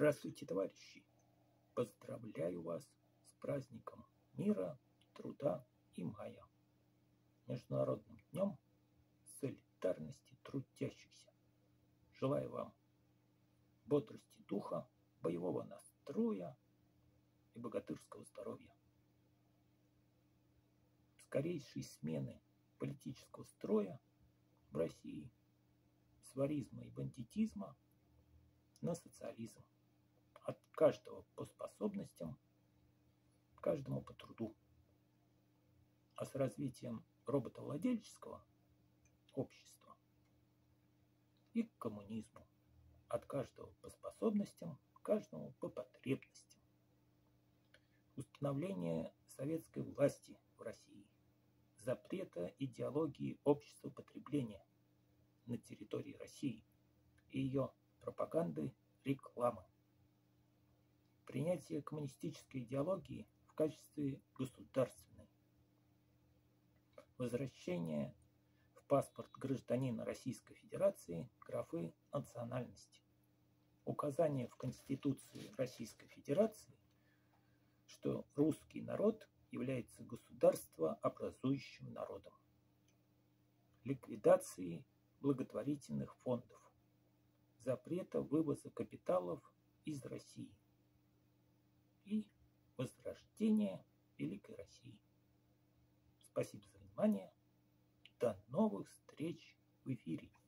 Здравствуйте, товарищи! Поздравляю вас с праздником мира, труда и мая, Международным днем солидарности трудящихся. Желаю вам бодрости духа, боевого настроя и богатырского здоровья. Скорейшей смены политического строя в России с варизма и бандитизма на социализм. От каждого по способностям, каждому по труду. А с развитием роботовладельческого общества и к коммунизму. От каждого по способностям, каждому по потребностям. Установление советской власти в России. Запрета идеологии общества потребления на территории России и ее пропаганды, рекламы. Принятие коммунистической идеологии в качестве государственной. Возвращение в паспорт гражданина Российской Федерации графы национальности. Указание в Конституции Российской Федерации, что русский народ является государствообразующим народом. Ликвидации благотворительных фондов. Запрета вывоза капиталов из России и возрождения Великой России. Спасибо за внимание. До новых встреч в эфире.